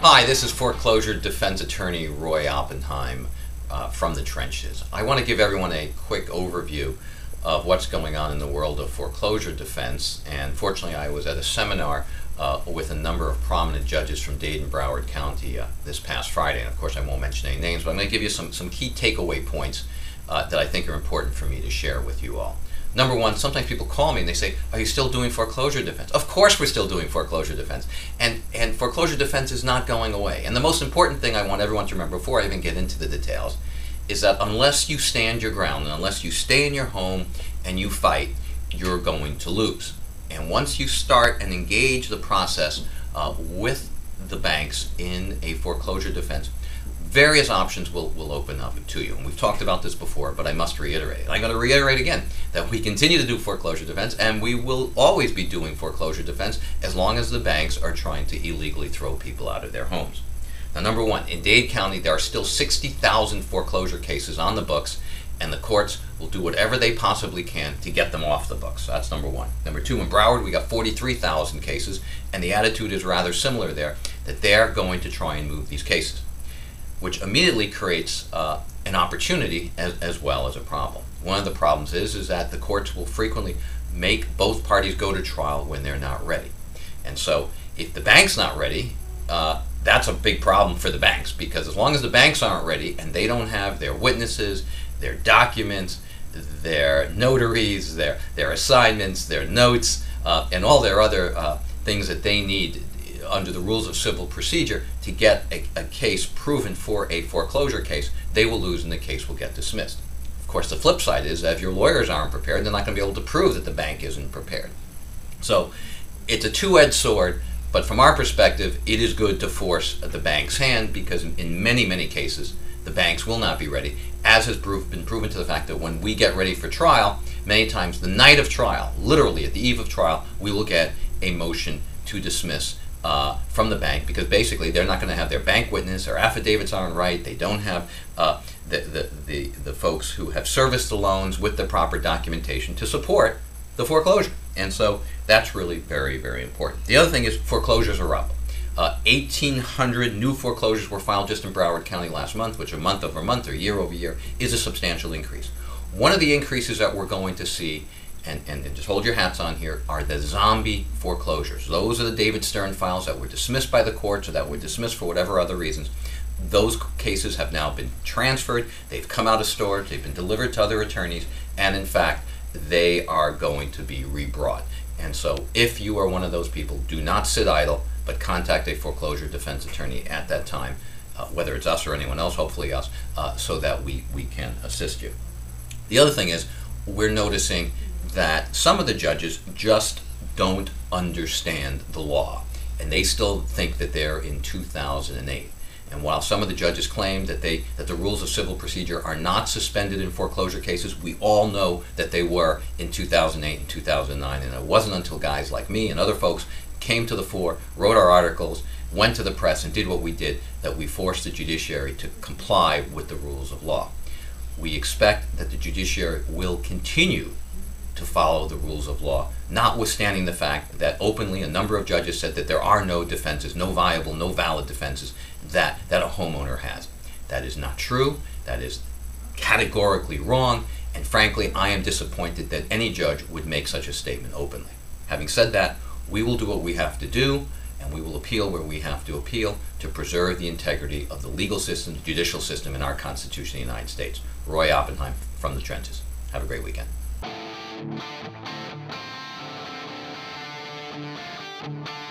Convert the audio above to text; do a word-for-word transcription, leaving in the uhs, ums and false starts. Hi, this is foreclosure defense attorney Roy Oppenheim uh, from The Trenches. I want to give everyone a quick overview of what's going on in the world of foreclosure defense, and fortunately I was at a seminar uh, with a number of prominent judges from Dade and Broward County uh, this past Friday, and of course I won't mention any names, but I'm going to give you some, some key takeaway points uh, that I think are important for me to share with you all. Number one, sometimes people call me and they say, are you still doing foreclosure defense? Of course we're still doing foreclosure defense. And, and foreclosure defense is not going away. And the most important thing I want everyone to remember before I even get into the details is that unless you stand your ground and unless you stay in your home and you fight, you're going to lose. And once you start and engage the process uh, with the banks in a foreclosure defense, various options will, will open up to you. And we've talked about this before, but I must reiterate. And I'm going to reiterate again that we continue to do foreclosure defense, and we will always be doing foreclosure defense as long as the banks are trying to illegally throw people out of their homes. Now, number one, in Dade County, there are still sixty thousand foreclosure cases on the books, and the courts will do whatever they possibly can to get them off the books. So that's number one. Number two, in Broward, we got forty-three thousand cases, and the attitude is rather similar there, that they're going to try and move these cases, which immediately creates uh, an opportunity as, as well as a problem. One of the problems is, is that the courts will frequently make both parties go to trial when they're not ready. And so if the bank's not ready, uh, that's a big problem for the banks, because as long as the banks aren't ready and they don't have their witnesses, their documents, their notaries, their, their assignments, their notes, uh, and all their other uh, things that they need under the rules of civil procedure to get a, a case proven for a foreclosure case, they will lose and the case will get dismissed. Of course, the flip side is that if your lawyers aren't prepared, they're not going to be able to prove that the bank isn't prepared. So it's a two-edged sword, but from our perspective, it is good to force the bank's hand, because in, in many, many cases, the banks will not be ready, as has proof, been proven to the fact that when we get ready for trial, many times the night of trial, literally at the eve of trial, we will get a motion to dismiss Uh, from the bank, because basically they're not going to have their bank witness, their affidavits aren't right, they don't have uh, the, the, the, the folks who have serviced the loans with the proper documentation to support the foreclosure. And so that's really very, very important. The other thing is foreclosures are up. Uh, eighteen hundred new foreclosures were filed just in Broward County last month, which a month over month or year over year is a substantial increase. One of the increases that we're going to see, And, and just hold your hats on here, are the zombie foreclosures. Those are the David Stern files that were dismissed by the courts or that were dismissed for whatever other reasons. Those cases have now been transferred, they've come out of storage, they've been delivered to other attorneys, and in fact, they are going to be rebrought. And so if you are one of those people, do not sit idle, but contact a foreclosure defense attorney at that time, uh, whether it's us or anyone else, hopefully us, uh, so that we, we can assist you. The other thing is, we're noticing that some of the judges just don't understand the law, and they still think that they're in two thousand eight. And while some of the judges claim that they that the rules of civil procedure are not suspended in foreclosure cases, we all know that they were in two thousand eight and two thousand nine, and it wasn't until guys like me and other folks came to the fore, wrote our articles, went to the press, and did what we did, that we forced the judiciary to comply with the rules of law. We expect that the judiciary will continue to follow the rules of law, notwithstanding the fact that openly a number of judges said that there are no defenses, no viable, no valid defenses that, that a homeowner has. That is not true, that is categorically wrong, and frankly, I am disappointed that any judge would make such a statement openly. Having said that, we will do what we have to do, and we will appeal where we have to appeal to preserve the integrity of the legal system, the judicial system, and our Constitution of the United States. Roy Oppenheim from The Trenches. Have a great weekend. Thank you.